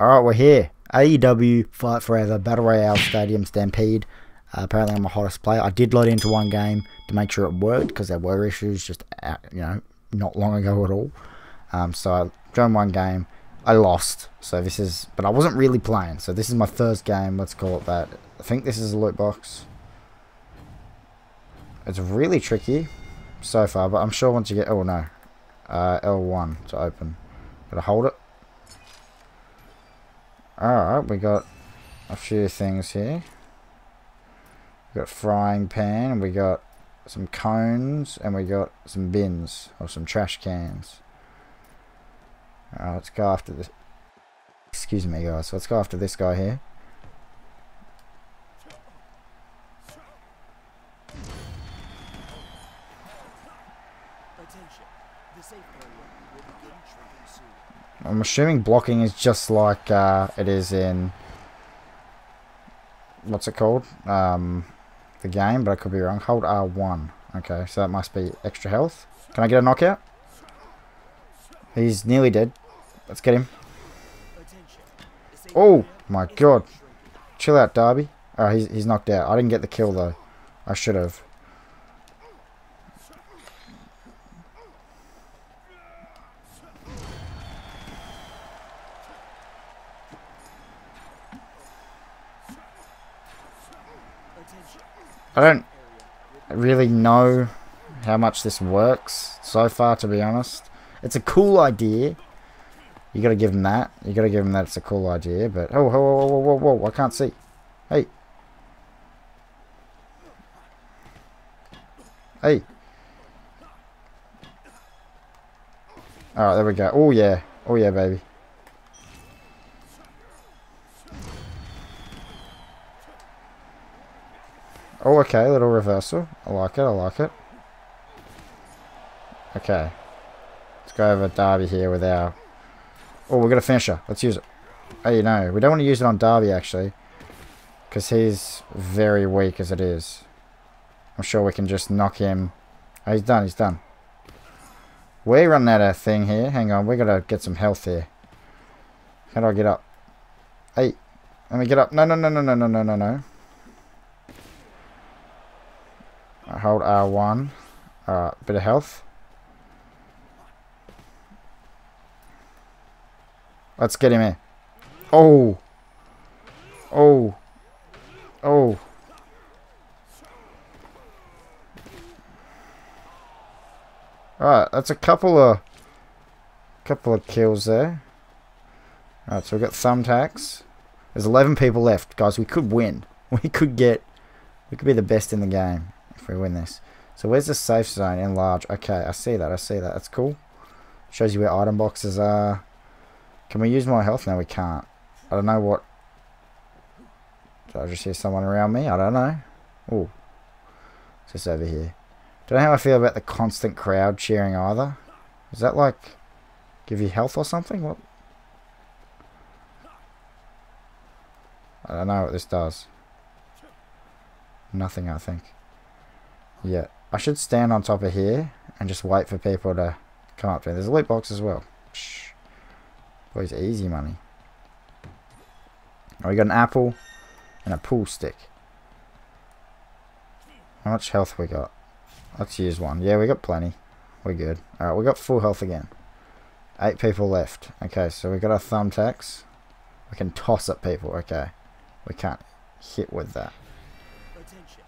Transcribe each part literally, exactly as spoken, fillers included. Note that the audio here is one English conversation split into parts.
Alright, we're here. A E W Fight Forever Battle Royale Stadium Stampede. Uh, apparently I'm the hottest player. I did load into one game to make sure it worked, because there were issues just, out, you know, not long ago at all. Um, so I joined one game. I lost. So this is, but I wasn't really playing. So this is my first game. Let's call it that. I think this is a loot box. It's really tricky so far, but I'm sure once you get, oh no. Uh, L one to open. Gotta hold it. Alright, we got a few things here. We got a frying pan, we got some cones, and we got some bins, or some trash cans. Alright, let's go after this. Excuse me, guys. So let's go after this guy here. I'm assuming blocking is just like uh, it is in, what's it called, um, the game, but I could be wrong. Hold R one. Okay, so that must be extra health. Can I get a knockout? He's nearly dead. Let's get him. Oh my god. Chill out, Darby. Oh, he's, he's knocked out. I didn't get the kill though. I should have. I don't really know how much this works so far, to be honest. It's a cool idea. You gotta give him that. You gotta give him that it's a cool idea, but... Oh, whoa, whoa, whoa, whoa, whoa, I can't see. Hey. Hey. Alright, there we go. Oh, yeah. Oh, yeah, baby. Oh, okay, little reversal. I like it, I like it. Okay. Let's go over Darby here with our... Oh, we've got a finisher. Let's use it. Oh, you know, we don't want to use it on Darby, actually. Because he's very weak as it is. I'm sure we can just knock him... Oh, he's done, he's done. We're running out of thing here. Hang on, we got to get some health here. How do I get up? Hey, let me get up. No, no, no, no, no, no, no, no, no. Hold R one. Alright, bit of health. Let's get him here. Oh! Oh! Oh! Alright, that's a couple of... couple of kills there. Alright, so we've got thumbtacks. There's eleven people left. Guys, we could win. We could get... We could be the best in the game. If we win this. So where's the safe zone? Enlarge. Okay, I see that. I see that. That's cool. Shows you where item boxes are. Can we use my health? No, we can't. I don't know what... Did I just hear someone around me? I don't know. Ooh. It's just over here. Don't know how I feel about the constant crowd cheering either. Is that like... give you health or something? What? I don't know what this does. Nothing, I think. Yeah, I should stand on top of here and just wait for people to come up to me. There's a loot box as well. Shh. Always easy money. Oh, we got an apple and a pool stick. How much health we got? Let's use one. Yeah, we got plenty. We're good. Alright, we got full health again. Eight people left. Okay, so we got our thumbtacks. We can toss at people. Okay. We can't hit with that.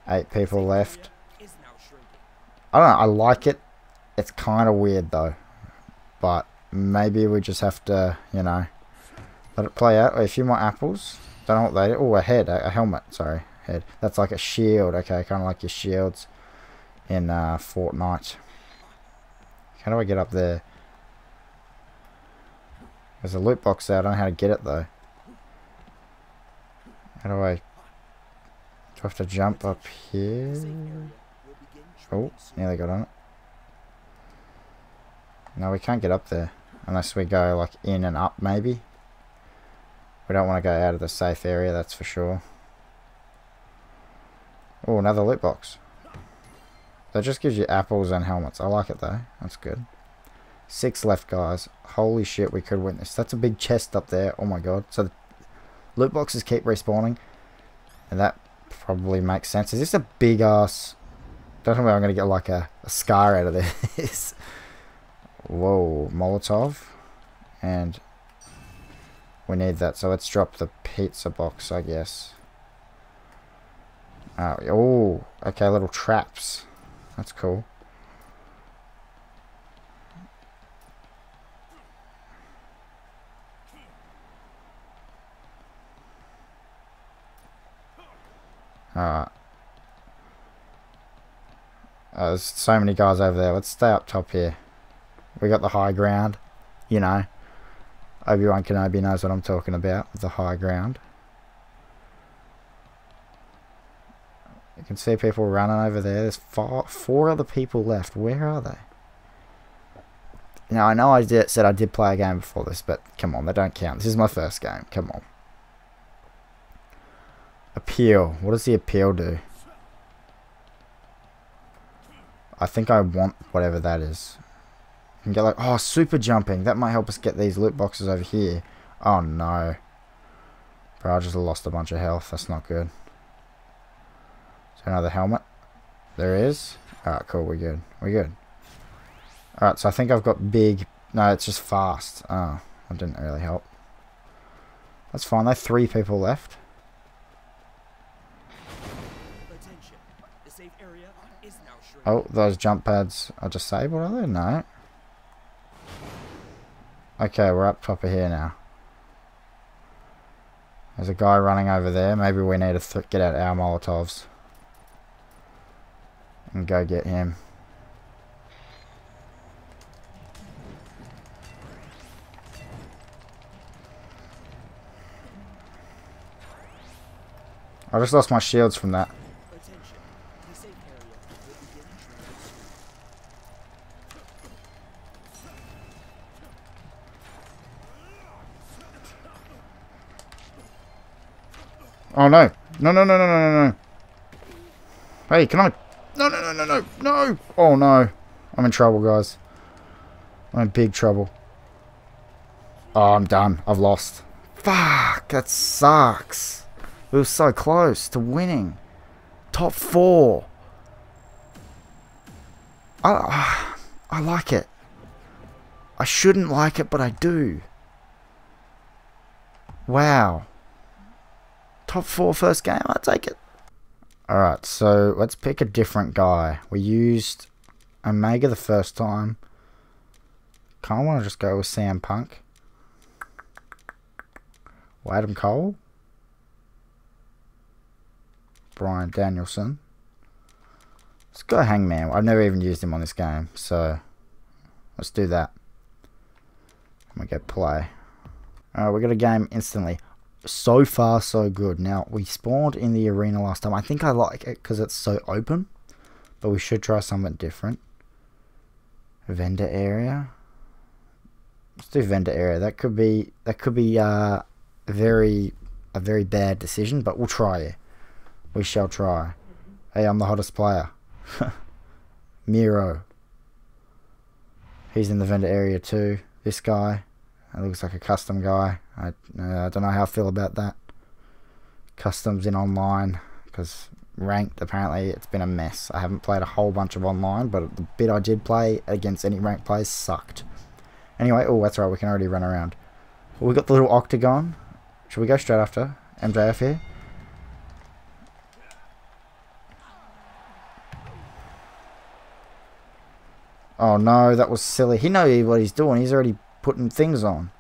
Eight people left. I don't know, I like it. It's kind of weird though. But maybe we just have to, you know, let it play out. Wait, a few more apples. Don't know what they do. Oh, a head, a, a helmet, sorry. Head. That's like a shield, okay, kind of like your shields in uh, Fortnite. How do I get up there? There's a loot box there, I don't know how to get it though. How do I... Do I have to jump up here? Oh, nearly got on it. No, we can't get up there. Unless we go, like, in and up, maybe. We don't want to go out of the safe area, that's for sure. Oh, another loot box. That just gives you apples and helmets. I like it, though. That's good. Six left, guys. Holy shit, we could win this. That's a big chest up there. Oh my god. So the loot boxes keep respawning. And that probably makes sense. Is this a big ass... Don't know where I'm going to get like a, a scar out of this. Whoa. Molotov. And... we need that. So let's drop the pizza box, I guess. Uh, oh, okay, little traps. That's cool. Alright. Uh, there's so many guys over there. Let's stay up top here. We got the high ground, you know. Obi-Wan Kenobi knows what I'm talking about with the high ground. You can see people running over there. There's four, four other people left. Where are they? Now, I know I did, said I did play a game before this, but come on, they don't count. This is my first game. Come on. Appeal. What does the appeal do? I think I want whatever that is. You can get like, oh, super jumping. That might help us get these loot boxes over here. Oh, no. Bro, I just lost a bunch of health. That's not good. So another helmet. There is. Alright, cool. We're good. We're good. Alright, so I think I've got big... No, it's just fast. Oh, that didn't really help. That's fine. There are three people left. Oh, those jump pads are disabled, are they? No. Okay, we're up top of here now. There's a guy running over there. Maybe we need to th get out our Molotovs. And go get him. I just lost my shields from that. Oh no. No, no, no, no, no, no. Hey, can I... No, no, no, no, no, no. Oh no. I'm in trouble, guys. I'm in big trouble. Oh, I'm done. I've lost. Fuck, that sucks. We were so close to winning. Top four. I, I like it. I shouldn't like it, but I do. Wow. Top four first game, I'll take it. Alright, so let's pick a different guy. We used Omega the first time. Kind of want to just go with C M Punk. Or Adam Cole. Brian Danielson. Let's go Hangman. I've never even used him on this game, so let's do that. I'm going to go play. Alright, we got a game instantly. So far, so good. Now, we spawned in the arena last time. I think I like it because it's so open. But we should try something different. Vendor area. Let's do vendor area. That could be that could be uh, very a very bad decision, but we'll try it. We shall try. Hey, I'm the hottest player. Miro. He's in the vendor area too. This guy. That looks like a custom guy. I, uh, I don't know how I feel about that. Customs in online, because ranked, apparently, it's been a mess. I haven't played a whole bunch of online, but the bit I did play against any ranked players sucked. Anyway, oh, that's right, we can already run around. Well, we got the little octagon. Should we go straight after M J F here? Oh, no, that was silly. He knows what he's doing. He's already putting things on.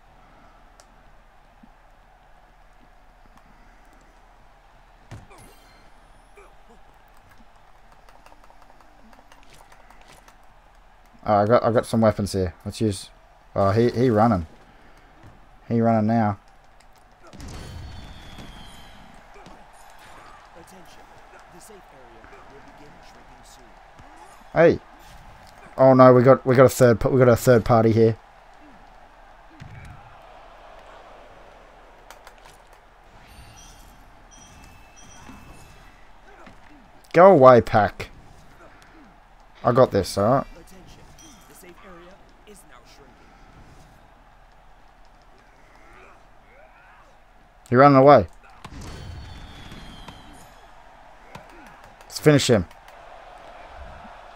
Oh, I got I got some weapons here. Let's use. Oh, he he running. He running now. Hey. Oh no, we got we got a third we got a third party here. Go away, pack. I got this, alright? He ran away. Let's finish him.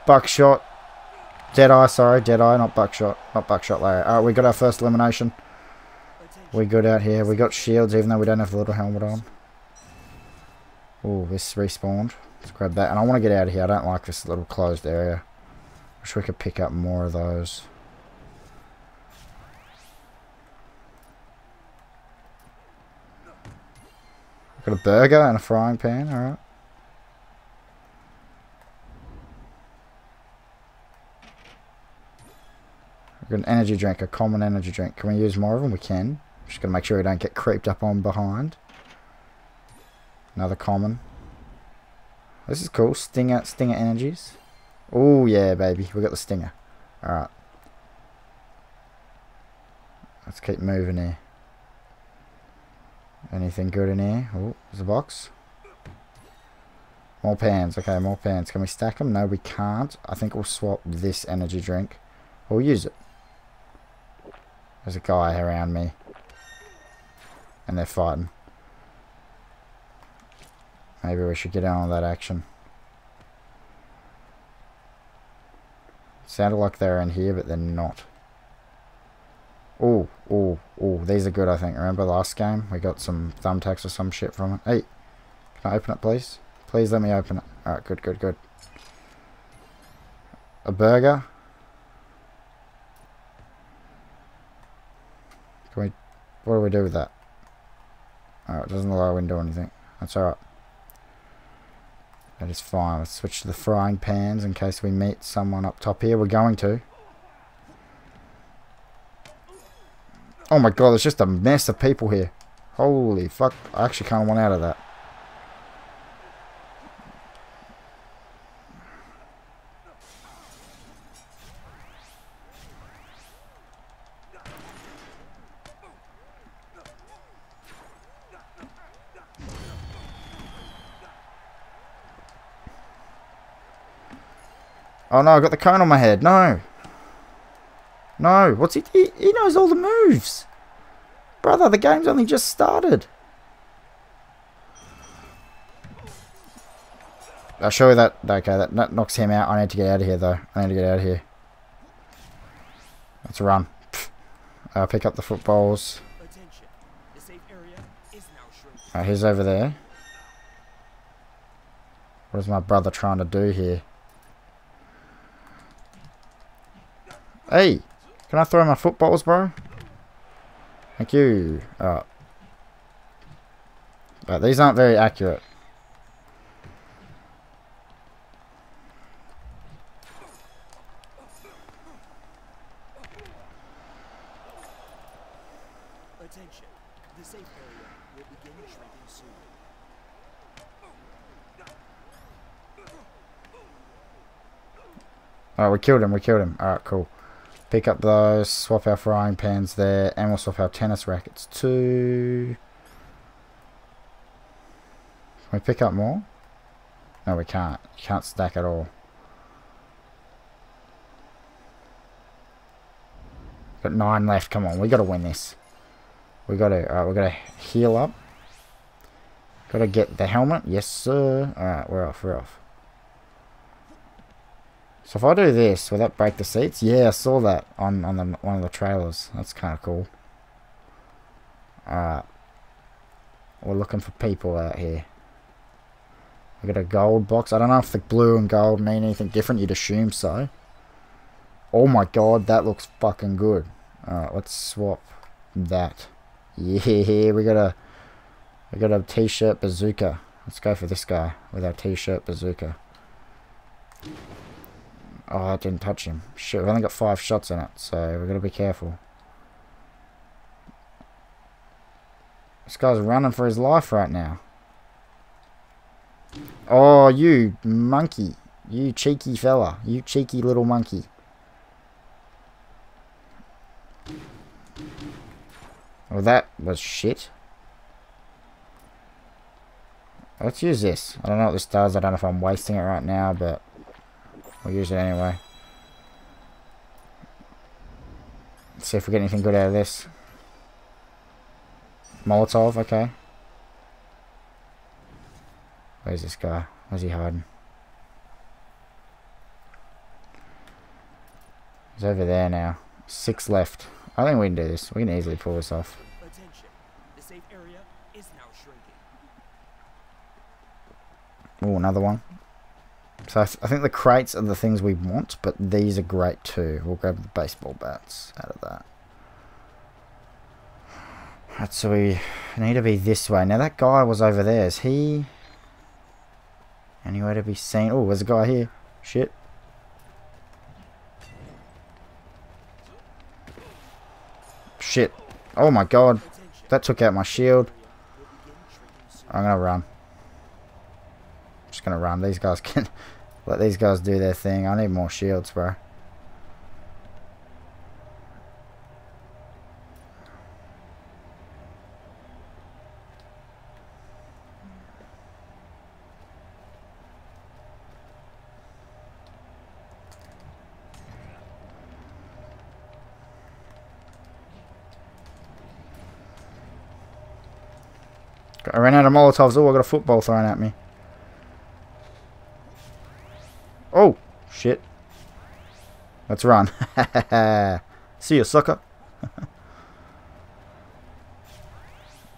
Buckshot. Deadeye, sorry. Deadeye, not Buckshot. Not Buckshot Larry. Alright, we got our first elimination. We good out here. We got shields, even though we don't have the little helmet on. Oh, this respawned. Let's grab that. And I want to get out of here. I don't like this little closed area. Wish we could pick up more of those. Got a burger and a frying pan, alright. We've got an energy drink, a common energy drink. Can we use more of them? We can. Just gotta make sure we don't get creeped up on behind. Another common. This is cool. Stinger, Stinger energies. Oh yeah, baby. We got the Stinger. Alright. Let's keep moving here. Anything good in here? Oh, there's a box. More pans. Okay, more pans. Can we stack them? No, we can't. I think we'll swap this energy drink. We'll use it. There's a guy around me. And they're fighting. Maybe we should get on with that action. Sounded like they're in here, but they're not. Oh, oh, oh, these are good, I think. Remember last game? We got some thumbtacks or some shit from it. Hey, can I open it, please? Please let me open it. Alright, good, good, good. A burger. Can we... What do we do with that? Alright, doesn't allow a window or anything. That's alright. That is fine. Let's switch to the frying pans in case we meet someone up top here. We're going to. Oh my god, there's just a mess of people here. Holy fuck, I actually kind of want out of that. Oh no, I got the cone on my head, no! No, what's he, he? He knows all the moves, brother. The game's only just started. I'll show you that. Okay, that knocks him out. I need to get out of here, though. I need to get out of here. Let's run. Uh, pick up the footballs. All right, he's over there. What is my brother trying to do here? Hey. Can I throw my footballs, bro? Thank you. Alright. But these aren't very accurate. Attention. The safe area will begin shrinking soon. Alright, we killed him, we killed him. Alright, cool. Pick up those, swap our frying pans there, and we'll swap our tennis rackets too. Can we pick up more? No, we can't. You can't stack at all. Got nine left. Come on, we got to win this. We got to. Alright, we got to heal up. Got to get the helmet. Yes, sir. Alright, we're off. We're off. So if I do this, will that break the seats? Yeah, I saw that on, on the, one of the trailers. That's kind of cool. Alright. We're looking for people out here. We got a gold box. I don't know if the blue and gold mean anything different. You'd assume so. Oh my god, that looks fucking good. Alright, let's swap that. Yeah, we got a, we got a t-shirt bazooka. Let's go for this guy with our t-shirt bazooka. Oh, I didn't touch him. Shit, we've only got five shots in it, so we've got to be careful. This guy's running for his life right now. Oh, you monkey. You cheeky fella. You cheeky little monkey. Well, that was shit. Let's use this. I don't know what this does. I don't know if I'm wasting it right now, but... we'll use it anyway. Let's see if we get anything good out of this. Molotov, okay. Where's this guy? Where's he hiding? He's over there now. Six left. I think we can do this. We can easily pull this off. Oh, another one. So I, th I think the crates are the things we want, but these are great too. We'll grab the baseball bats out of that. Right, so we need to be this way. Now that guy was over there. Is he anywhere to be seen? Oh, there's a guy here. Shit. Shit. Oh my god. That took out my shield. I'm gonna run. I'm just gonna run. These guys can let these guys do their thing. I need more shields, bro. I ran out of Molotovs. Oh, I got a football thrown at me. Oh, shit. Let's run. See you, sucker.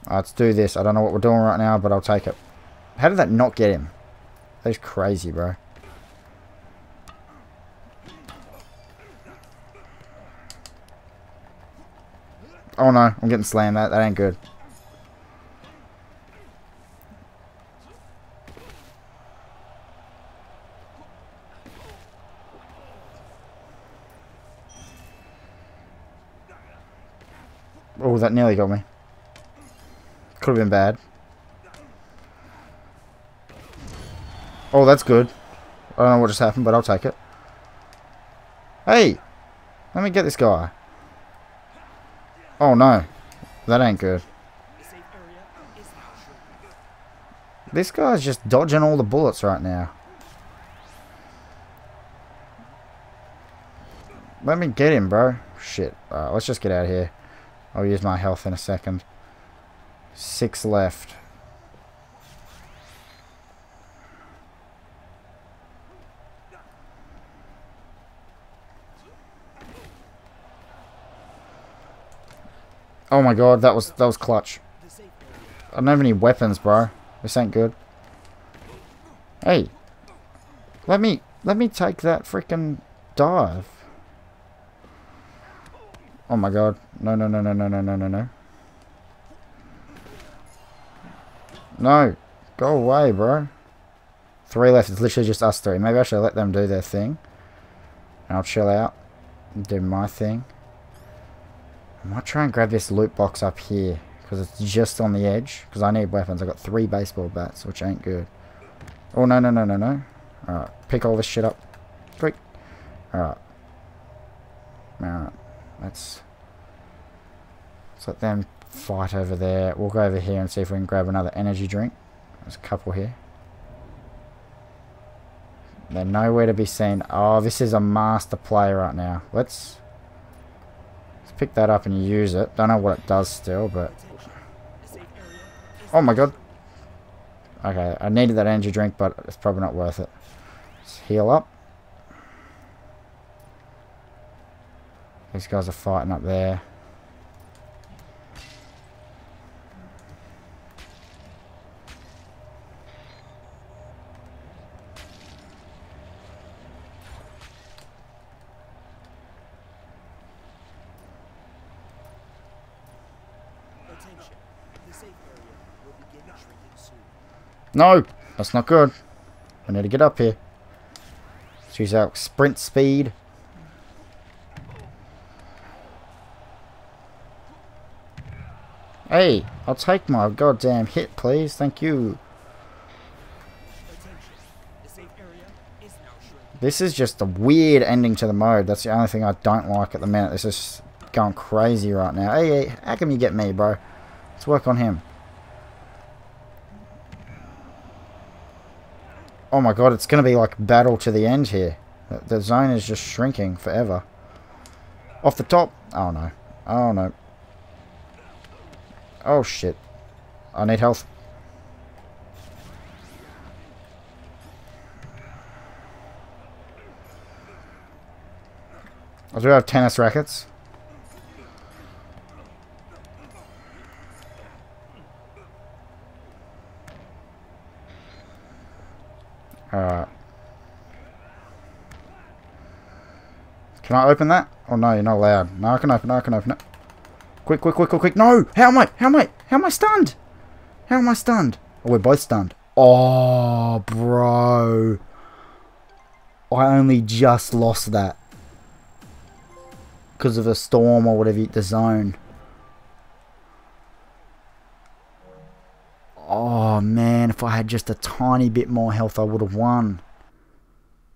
Let's do this. I don't know what we're doing right now, but I'll take it. How did that not get him? That is crazy, bro. Oh, no. I'm getting slammed. That, that ain't good. Oh, that nearly got me. Could have been bad. Oh, that's good. I don't know what just happened, but I'll take it. Hey! Let me get this guy. Oh, no. That ain't good. This guy's just dodging all the bullets right now. Let me get him, bro. Shit. Alright, let's just get out of here. I'll use my health in a second. Six left. Oh my god, that was that was clutch. I don't have any weapons, bro. This ain't good. Hey, let me let me take that freaking dive. Oh my god. No, no, no, no, no, no, no, no, no. No. Go away, bro. Three left. It's literally just us three. Maybe I should let them do their thing. And I'll chill out. And do my thing. I might try and grab this loot box up here. Because it's just on the edge. Because I need weapons. I got three baseball bats, which ain't good. Oh, no, no, no, no, no. Alright. Pick all this shit up. Quick. Alright. Alright. Let's, let's let them fight over there. We'll go over here and see if we can grab another energy drink. There's a couple here. They're nowhere to be seen. Oh, this is a master play right now. Let's, let's pick that up and use it. Don't know what it does still, but... Oh my god. Okay, I needed that energy drink, but it's probably not worth it. Let's heal up. These guys are fighting up there. Attention. The safe area will begin shrinking soon. No, that's not good. I need to get up here. Let's use our sprint speed. Hey, I'll take my goddamn hit, please. Thank you. This is just a weird ending to the mode. That's the only thing I don't like at the minute. This is going crazy right now. Hey, hey, how come you get me, bro? Let's work on him. Oh my god, it's going to be like battle to the end here. The zone is just shrinking forever. Off the top. Oh no. Oh no. Oh shit. I need health. I do have tennis rackets. Alright. Can I open that? Oh no, you're not allowed. No, I can open it, I can open it. Quick, quick, quick, quick, quick. No! How am I? How am I? How am I stunned? How am I stunned? Oh, we're both stunned. Oh, bro. I only just lost that. Because of the storm or whatever, the zone. Oh man, if I had just a tiny bit more health I would have won.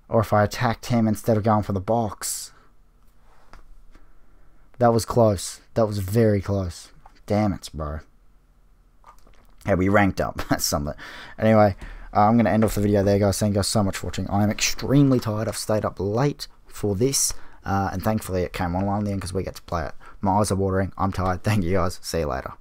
Or if I attacked him instead of going for the box. That was close. That was very close. Damn it, bro. Hey, we ranked up. That's something. Anyway, uh, I'm going to end off the video there, guys. Thank you guys so much for watching. I am extremely tired. I've stayed up late for this. Uh, and thankfully it came online then because we get to play it. My eyes are watering. I'm tired. Thank you guys. See you later.